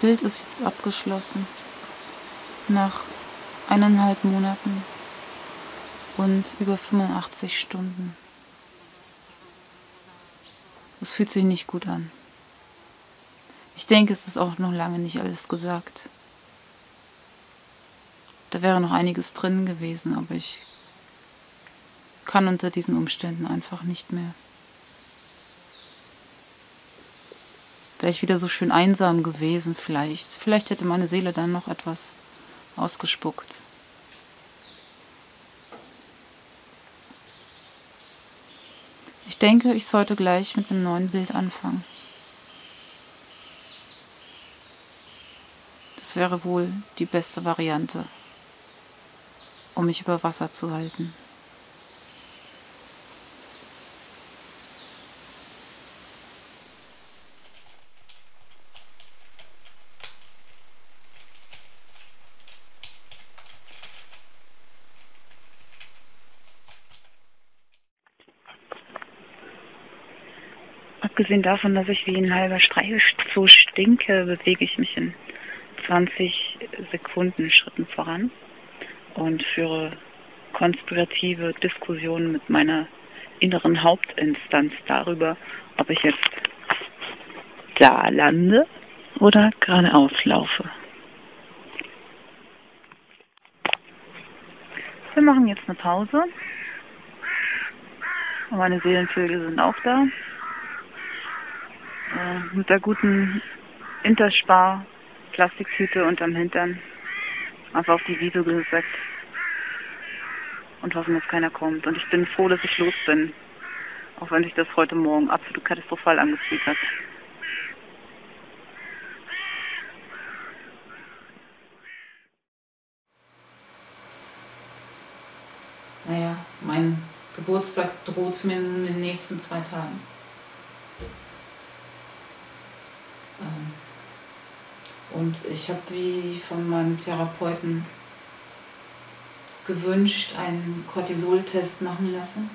Bild ist jetzt abgeschlossen. Nach 1,5 Monaten und über 85 Stunden. Es fühlt sich nicht gut an. Ich denke, es ist auch noch lange nicht alles gesagt. Da wäre noch einiges drin gewesen, aber ich kann unter diesen Umständen einfach nicht mehr. Wäre ich wieder so schön einsam gewesen, vielleicht. Vielleicht hätte meine Seele dann noch etwas ausgespuckt. Ich denke, ich sollte gleich mit dem neuen Bild anfangen. Das wäre wohl die beste Variante, um mich über Wasser zu halten. Abgesehen davon, dass ich wie ein halber Streifzoo stinke, bewege ich mich in 20 Sekunden Schritten voran und führe konspirative Diskussionen mit meiner inneren Hauptinstanz darüber, ob ich jetzt da lande oder geradeaus laufe. Wir machen jetzt eine Pause. Meine Seelenvögel sind auch da. Mit der guten Interspar-Plastiktüte unterm Hintern einfach auf die Wiese gesetzt und hoffen, dass keiner kommt. Und ich bin froh, dass ich los bin, auch wenn sich das heute Morgen absolut katastrophal angefühlt hat. Naja, mein Geburtstag droht mir in den nächsten 2 Tagen. Und ich habe wie von meinem Therapeuten gewünscht einen Cortisoltest machen lassen.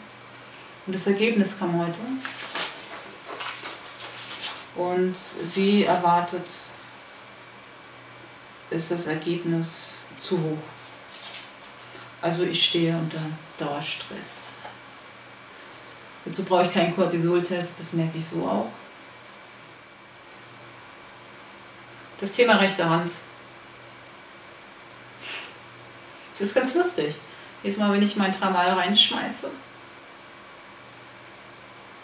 Und das Ergebnis kam heute. Und wie erwartet ist das Ergebnis zu hoch. Also ich stehe unter Dauerstress. Dazu brauche ich keinen Cortisoltest, das merke ich so auch. Das Thema rechte Hand. Das ist ganz lustig. Jedes Mal, wenn ich mein Tramal reinschmeiße,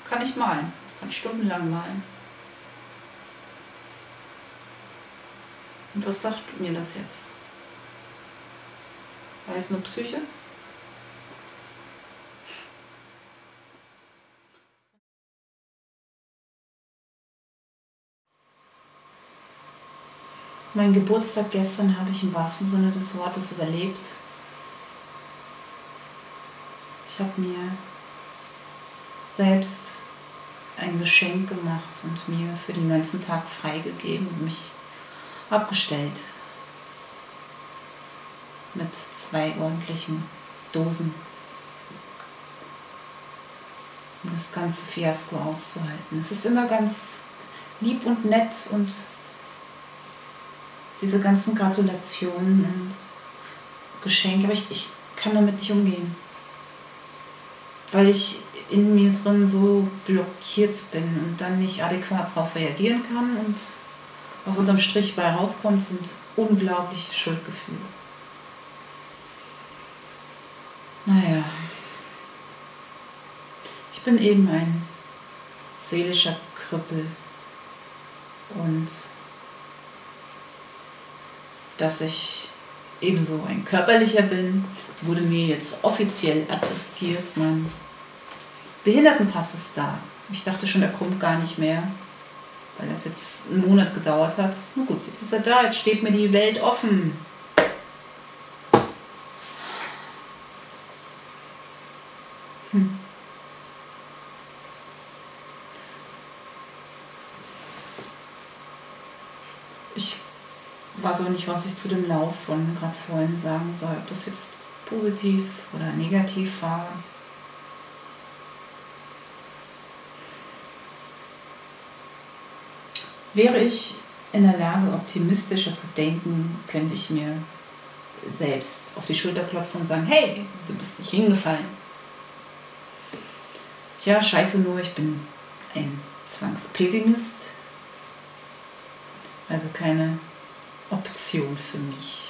kann ich malen. Ich kann stundenlang malen. Und was sagt mir das jetzt? War es nur Psyche? Mein Geburtstag gestern habe ich im wahrsten Sinne des Wortes überlebt. Ich habe mir selbst ein Geschenk gemacht und mir für den ganzen Tag freigegeben und mich abgestellt. Mit 2 ordentlichen Dosen. Um das ganze Fiasko auszuhalten. Es ist immer ganz lieb und nett und diese ganzen Gratulationen und Geschenke, aber ich kann damit nicht umgehen. Weil ich in mir drin so blockiert bin und dann nicht adäquat darauf reagieren kann. Und was unterm Strich bei rauskommt, sind unglaubliche Schuldgefühle. Naja, ich bin eben ein seelischer Krüppel und dass ich ebenso ein körperlicher bin, wurde mir jetzt offiziell attestiert. Mein Behindertenpass ist da. Ich dachte schon, er kommt gar nicht mehr, weil das jetzt einen Monat gedauert hat. Na gut, jetzt ist er da, jetzt steht mir die Welt offen. Weiß auch nicht, was ich zu dem Lauf von gerade vorhin sagen soll, ob das jetzt positiv oder negativ war. Wäre ich in der Lage, optimistischer zu denken, könnte ich mir selbst auf die Schulter klopfen und sagen, hey, du bist nicht hingefallen. Tja, scheiße nur, ich bin ein Zwangspessimist, also keine Option für mich.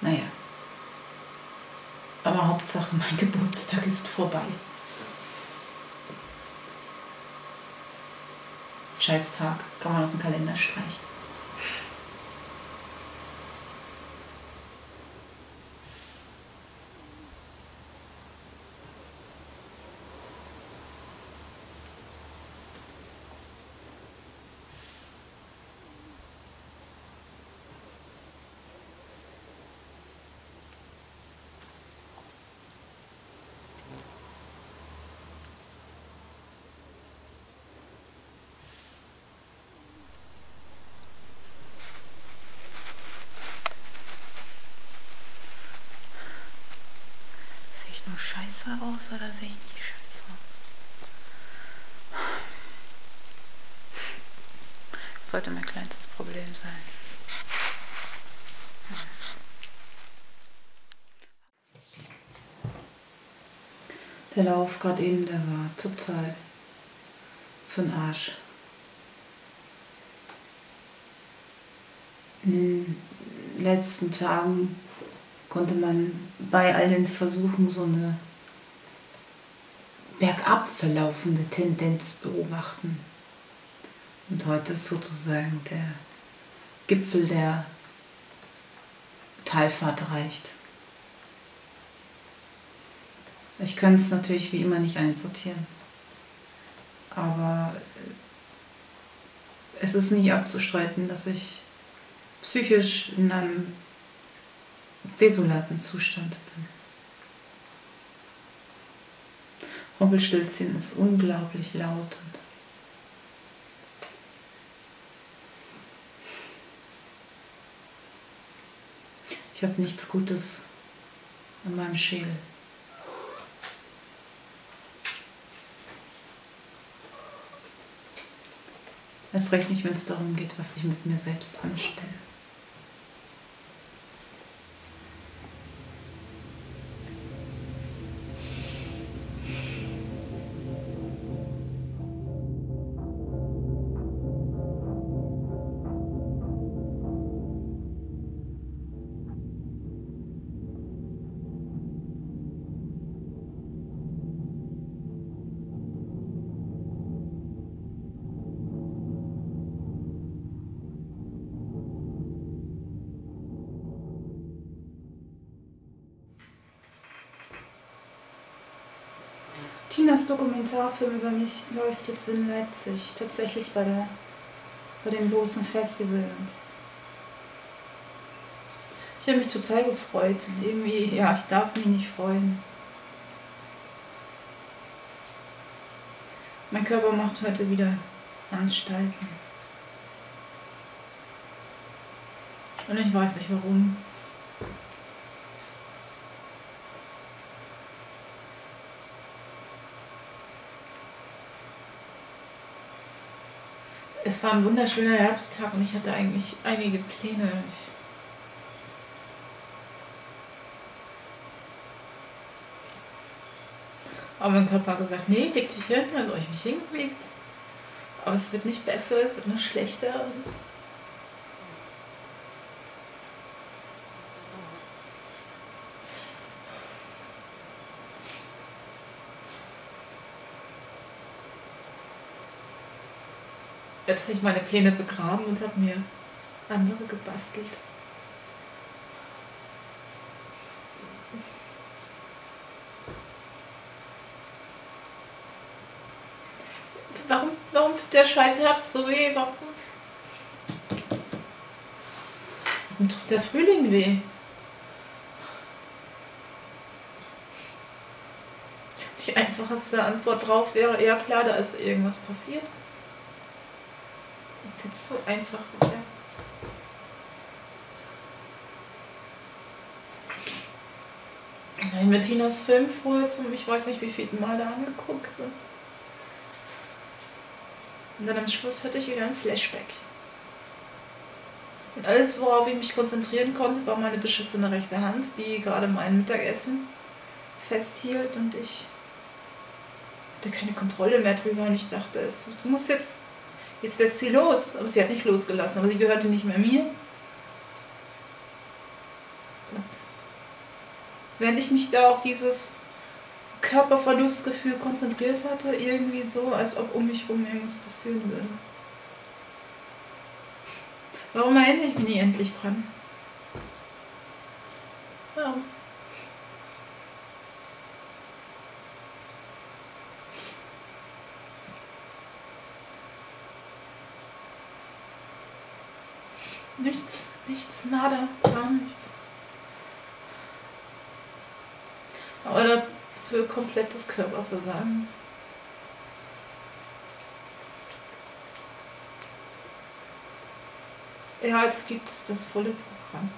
Naja, aber Hauptsache mein Geburtstag ist vorbei. Scheiß Tag, kann man aus dem Kalender streichen. Scheiße aus oder sehe ich nicht scheiße aus? Das sollte mein kleinstes Problem sein. Der Lauf gerade eben, der war total für den Arsch. In den letzten Tagen konnte man bei all den Versuchen so eine bergab verlaufende Tendenz beobachten. Und heute ist sozusagen der Gipfel der Talfahrt erreicht. Ich könnte es natürlich wie immer nicht einsortieren, aber es ist nicht abzustreiten, dass ich psychisch in einem desolaten Zustand bin. Rumpelstilzchen ist unglaublich laut und ich habe nichts Gutes an meinem Schädel. Erst recht nicht, wenn es darum geht, was ich mit mir selbst anstelle. Tinas Dokumentarfilm über mich läuft jetzt in Leipzig, tatsächlich bei dem großen Festival. Und ich habe mich total gefreut. Und irgendwie, ja, ich darf mich nicht freuen. Mein Körper macht heute wieder Anstalten. Und ich weiß nicht warum. Es war ein wunderschöner Herbsttag und ich hatte eigentlich einige Pläne. Aber mein Körper hat gesagt, nee, leg dich hin, also ich mich hingelegt. Aber es wird nicht besser, es wird nur schlechter. Jetzt habe ich meine Pläne begraben und habe mir andere gebastelt. Warum tut der scheiß Herbst so weh? Warum tut der Frühling weh? Die einfachste Antwort drauf wäre, eher klar, da ist irgendwas passiert. Jetzt so einfach wieder. Ich habe mir Tinas Film vorher zum ich weiß nicht wievielten Mal da angeguckt. Und dann am Schluss hatte ich wieder ein Flashback. Und alles, worauf ich mich konzentrieren konnte, war meine beschissene rechte Hand, die gerade mein Mittagessen festhielt und ich hatte keine Kontrolle mehr drüber und ich dachte, es muss jetzt lässt sie los. Aber sie hat nicht losgelassen, aber sie gehörte nicht mehr mir. Und während ich mich da auf dieses Körperverlustgefühl konzentriert hatte, irgendwie so, als ob um mich herum irgendwas passieren würde. Warum erinnere ich mich nie endlich dran? Ja. Nichts, nada, gar nichts. Oder für komplettes Körperversagen. Ja, jetzt gibt es das volle Programm.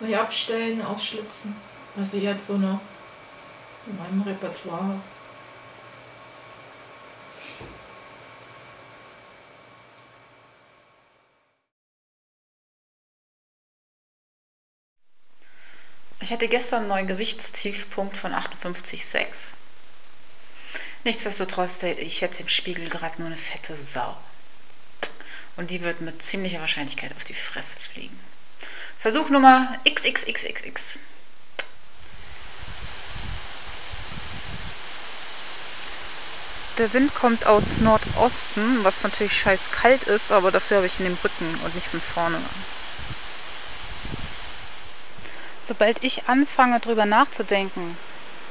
Weil abstellen, ausschlitzen, was ich jetzt so noch in meinem Repertoire habe. Ich hatte gestern einen neuen Gewichtstiefpunkt von 58,6. Nichtsdestotrotz dachte ich jetzt im Spiegel gerade nur eine fette Sau. Und die wird mit ziemlicher Wahrscheinlichkeit auf die Fresse fliegen. Versuch Nummer XXXXX. Der Wind kommt aus Nordosten, was natürlich scheiß kalt ist, aber dafür habe ich ihn im Rücken und nicht von vorne. Sobald ich anfange, drüber nachzudenken,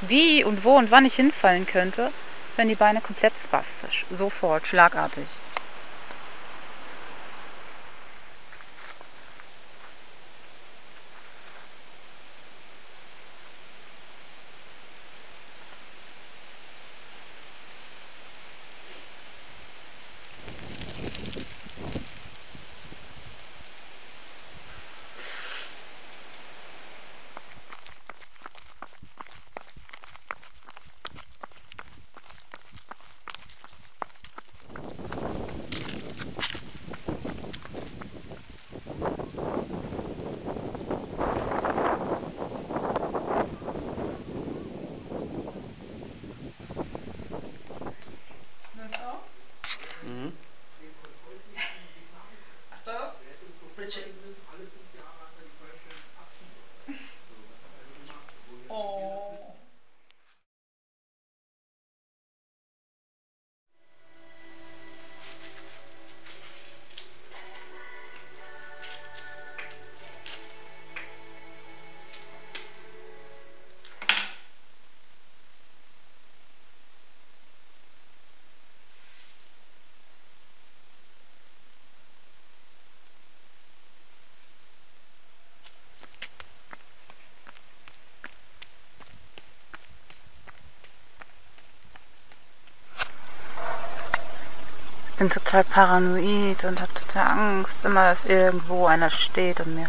wie und wo und wann ich hinfallen könnte, werden die Beine komplett spastisch. Sofort, schlagartig. Ich bin total paranoid und habe total Angst, immer dass irgendwo einer steht und mir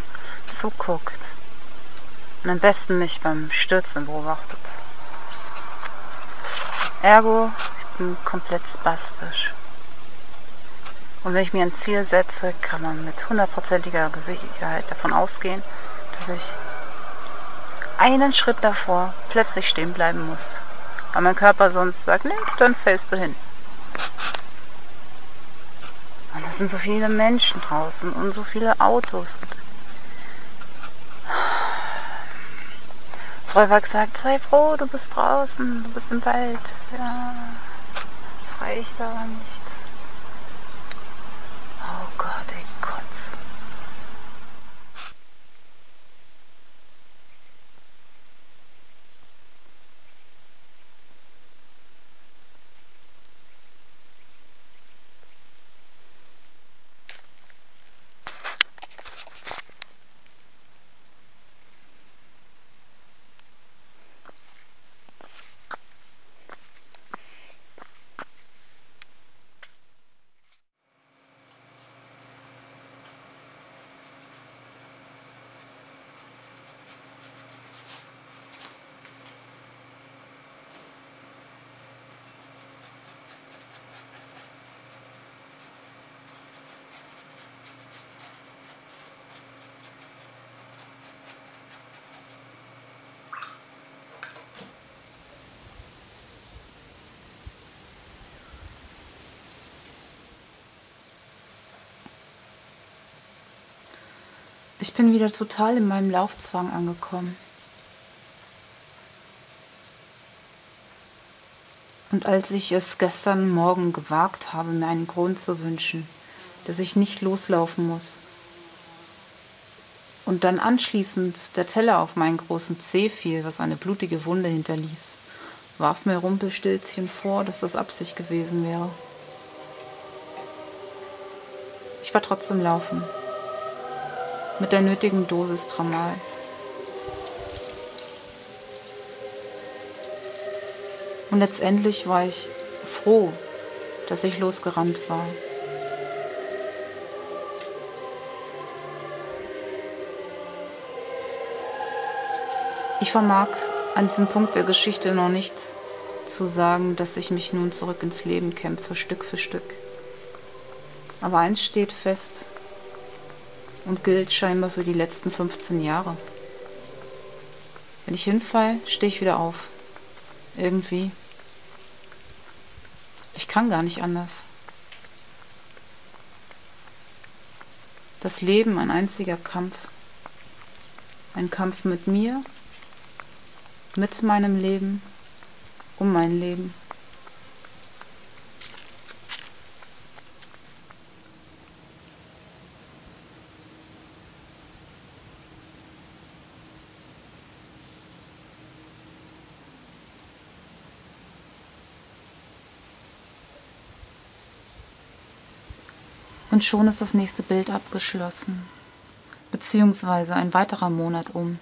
zuguckt. Und am besten mich beim Stürzen beobachtet. Ergo, ich bin komplett spastisch. Und wenn ich mir ein Ziel setze, kann man mit hundertprozentiger Sicherheit davon ausgehen, dass ich einen Schritt davor plötzlich stehen bleiben muss. Weil mein Körper sonst sagt, nee, dann fällst du hin. Und es sind so viele Menschen draußen und so viele Autos. Das Räuber sagt, sei froh, du bist draußen, du bist im Wald. Ja, das reicht aber nicht. Oh Gott, ey Gott. Ich bin wieder total in meinem Laufzwang angekommen. Und als ich es gestern Morgen gewagt habe, mir einen Grund zu wünschen, dass ich nicht loslaufen muss, und dann anschließend der Teller auf meinen großen Zeh fiel, was eine blutige Wunde hinterließ, warf mir Rumpelstilzchen vor, dass das Absicht gewesen wäre. Ich war trotzdem laufen. Mit der nötigen Dosis Tramal. Und letztendlich war ich froh, dass ich losgerannt war. Ich vermag an diesem Punkt der Geschichte noch nicht zu sagen, dass ich mich nun zurück ins Leben kämpfe, Stück für Stück. Aber eins steht fest und gilt scheinbar für die letzten 15 Jahre. Wenn ich hinfall, stehe ich wieder auf. Irgendwie. Ich kann gar nicht anders. Das Leben ein einziger Kampf. Ein Kampf mit mir, mit meinem Leben, um mein Leben. Und schon ist das nächste Bild abgeschlossen, beziehungsweise ein weiterer Monat um.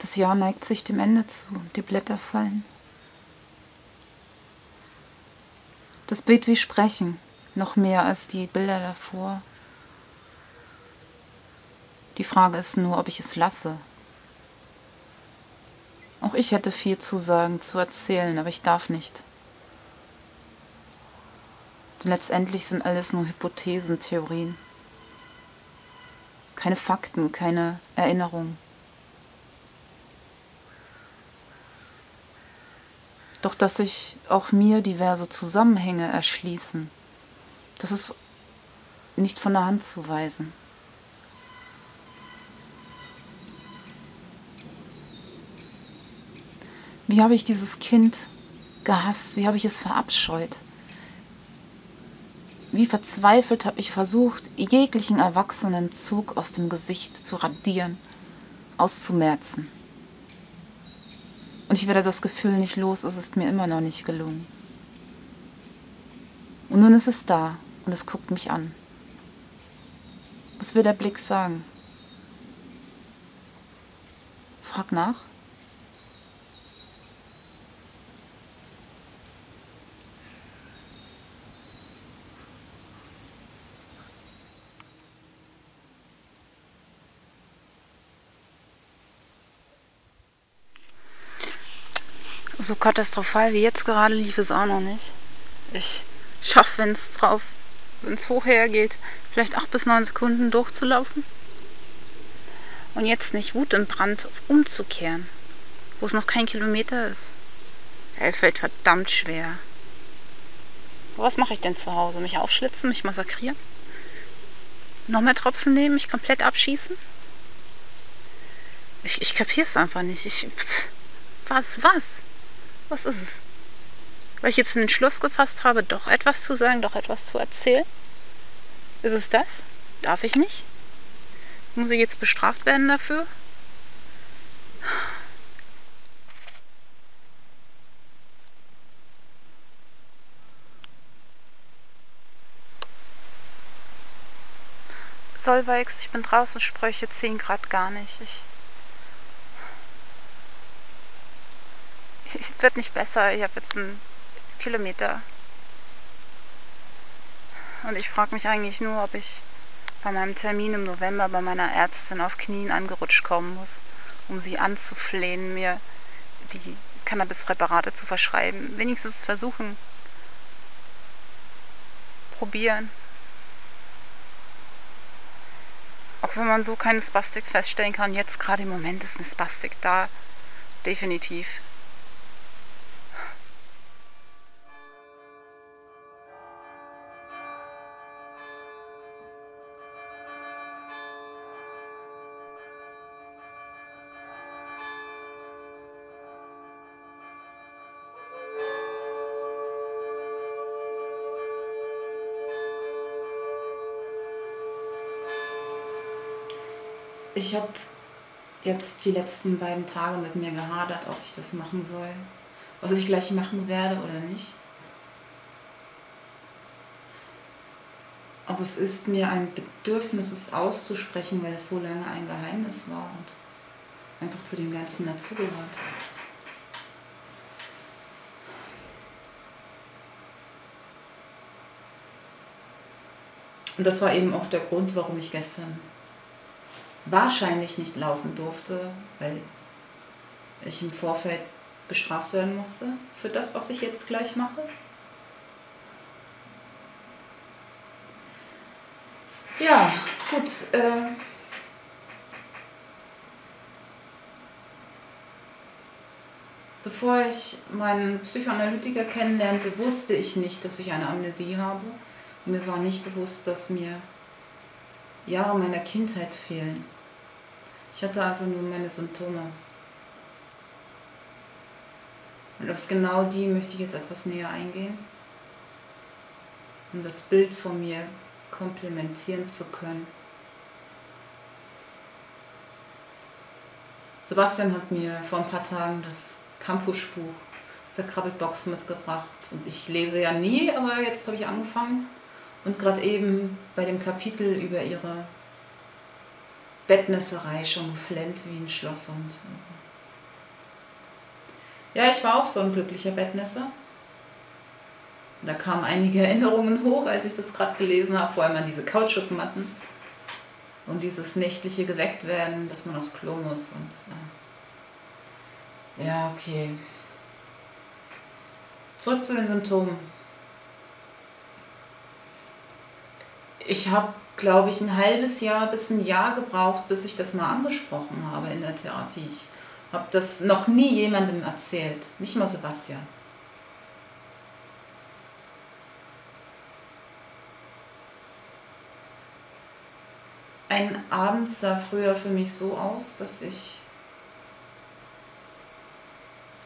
Das Jahr neigt sich dem Ende zu, die Blätter fallen. Das Bild wie Sprechen, noch mehr als die Bilder davor. Die Frage ist nur, ob ich es lasse. Auch ich hätte viel zu sagen, zu erzählen, aber ich darf nicht. Denn letztendlich sind alles nur Hypothesen, Theorien. Keine Fakten, keine Erinnerungen. Doch dass sich auch mir diverse Zusammenhänge erschließen, das ist nicht von der Hand zu weisen. Wie habe ich dieses Kind gehasst? Wie habe ich es verabscheut? Wie verzweifelt habe ich versucht, jeglichen erwachsenen Zug aus dem Gesicht zu radieren, auszumerzen. Und ich werde das Gefühl nicht los, es ist mir immer noch nicht gelungen. Und nun ist es da und es guckt mich an. Was will der Blick sagen? Frag nach. So katastrophal wie jetzt gerade lief es auch noch nicht. Ich schaffe, wenn es hoch hergeht, vielleicht 8 bis 9 Sekunden durchzulaufen. Und jetzt nicht wutentbrannt umzukehren, wo es noch kein Kilometer ist. Es fällt verdammt schwer. Was mache ich denn zu Hause? Mich aufschlitzen, mich massakrieren? Noch mehr Tropfen nehmen, mich komplett abschießen? Ich kapiere es einfach nicht. Was? Was ist es? Weil ich jetzt den Entschluss gefasst habe, doch etwas zu sagen, doch etwas zu erzählen? Ist es das? Darf ich nicht? Muss ich jetzt bestraft werden dafür? Solveigs, ich bin draußen, Sprüche 10 Grad gar nicht. Es wird nicht besser, ich habe jetzt einen Kilometer. Und ich frage mich eigentlich nur, ob ich bei meinem Termin im November bei meiner Ärztin auf Knien angerutscht kommen muss, um sie anzuflehen, mir die Cannabispräparate zu verschreiben. Wenigstens versuchen. Probieren. Auch wenn man so keine Spastik feststellen kann, jetzt gerade im Moment ist eine Spastik da. Definitiv. Ich habe jetzt die letzten beiden Tage mit mir gehadert, ob ich das machen soll, was ich gleich machen werde oder nicht. Aber es ist mir ein Bedürfnis, es auszusprechen, weil es so lange ein Geheimnis war und einfach zu dem Ganzen dazugehört. Und das war eben auch der Grund, warum ich gestern wahrscheinlich nicht laufen durfte, weil ich im Vorfeld bestraft werden musste für das, was ich jetzt gleich mache. Ja, gut. Bevor ich meinen Psychoanalytiker kennenlernte, wusste ich nicht, dass ich eine Amnesie habe. Und mir war nicht bewusst, dass mir Jahre meiner Kindheit fehlen. Ich hatte einfach nur meine Symptome. Und auf genau die möchte ich jetzt etwas näher eingehen, um das Bild von mir komplementieren zu können. Sebastian hat mir vor ein paar Tagen das Campusbuch aus der Krabbelbox mitgebracht und ich lese ja nie, aber jetzt habe ich angefangen und gerade eben bei dem Kapitel über ihre Bettnässerei schon geflennt wie ein Schlosshund. Also ja, ich war auch so ein glücklicher Bettnässer. Da kamen einige Erinnerungen hoch, als ich das gerade gelesen habe, vor allem an diese Kautschukmatten und dieses nächtliche Gewecktwerden, dass man aufs Klo muss und ja, okay. Zurück zu den Symptomen. Ich habe, glaube ich, ein halbes Jahr bis ein Jahr gebraucht, bis ich das mal angesprochen habe in der Therapie. Ich habe das noch nie jemandem erzählt, nicht mal Sebastian. Ein Abend sah früher für mich so aus, dass ich,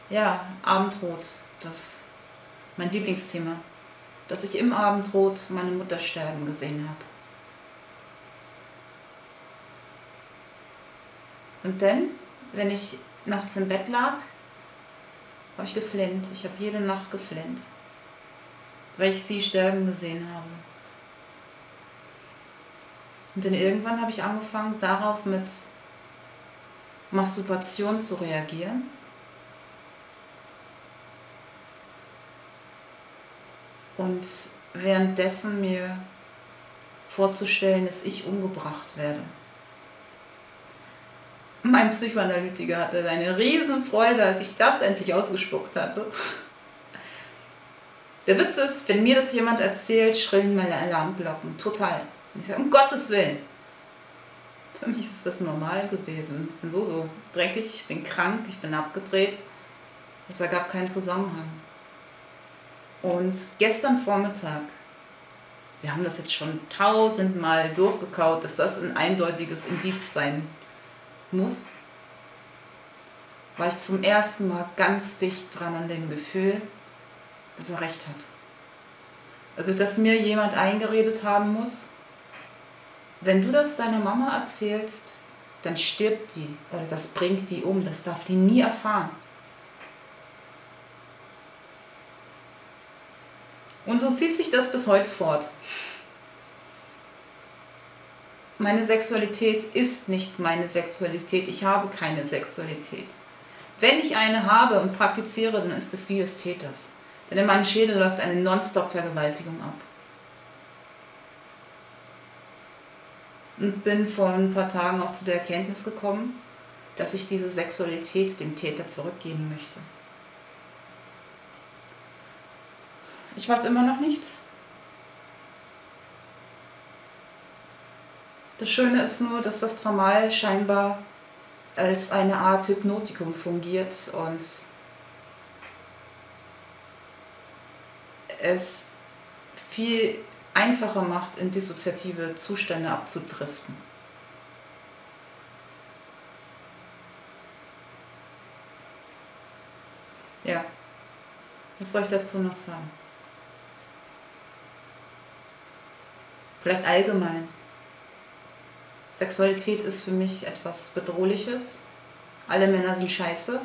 ja, Abendrot, das mein Lieblingsthema, dass ich im Abendrot meine Mutter sterben gesehen habe. Und dann, wenn ich nachts im Bett lag, habe ich geflennt. Ich habe jede Nacht geflennt, weil ich sie sterben gesehen habe. Und dann irgendwann habe ich angefangen, darauf mit Masturbation zu reagieren. Und währenddessen mir vorzustellen, dass ich umgebracht werde. Mein Psychoanalytiker hatte eine Riesenfreude, als ich das endlich ausgespuckt hatte. Der Witz ist, wenn mir das jemand erzählt, schrillen meine Alarmglocken. Total. Ich sage, um Gottes Willen. Für mich ist das normal gewesen. Ich bin so dreckig, ich bin krank, ich bin abgedreht. Es ergab keinen Zusammenhang. Und gestern Vormittag, wir haben das jetzt schon 1000-mal durchgekaut, dass das ein eindeutiges Indiz sein muss, war ich zum ersten Mal ganz dicht dran an dem Gefühl, dass er recht hat. Also, dass mir jemand eingeredet haben muss, wenn du das deiner Mama erzählst, dann stirbt die oder das bringt die um, das darf die nie erfahren. Und so zieht sich das bis heute fort. Meine Sexualität ist nicht meine Sexualität, ich habe keine Sexualität. Wenn ich eine habe und praktiziere, dann ist es die des Täters. Denn in meinem Schädel läuft eine Nonstop-Vergewaltigung ab. Und bin vor ein paar Tagen auch zu der Erkenntnis gekommen, dass ich diese Sexualität dem Täter zurückgeben möchte. Ich weiß immer noch nichts. Das Schöne ist nur, dass das Tramal scheinbar als eine Art Hypnotikum fungiert und es viel einfacher macht, in dissoziative Zustände abzudriften. Ja, was soll ich dazu noch sagen? Vielleicht allgemein. Sexualität ist für mich etwas Bedrohliches. Alle Männer sind scheiße.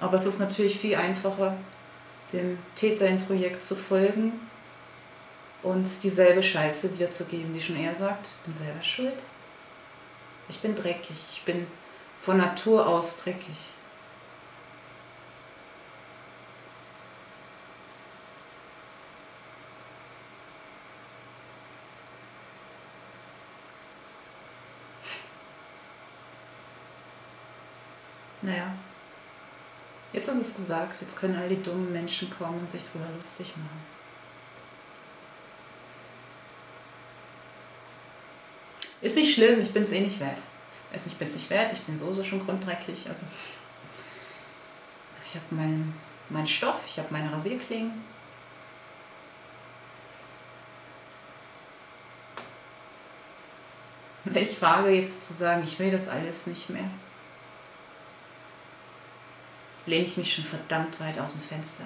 Aber es ist natürlich viel einfacher, dem Täterintrojekt zu folgen und dieselbe Scheiße wiederzugeben, die schon er sagt, ich bin selber schuld. Ich bin dreckig, ich bin von Natur aus dreckig. Naja, jetzt ist es gesagt, jetzt können all die dummen Menschen kommen und sich drüber lustig machen. Ist nicht schlimm, ich bin es eh nicht wert. Ich bin es nicht wert, ich bin so schon grunddreckig. Also, ich habe meinen Stoff, ich habe meine Rasierklingen. Und wenn ich wage jetzt zu sagen, ich will das alles nicht mehr, lehne ich mich schon verdammt weit aus dem Fenster.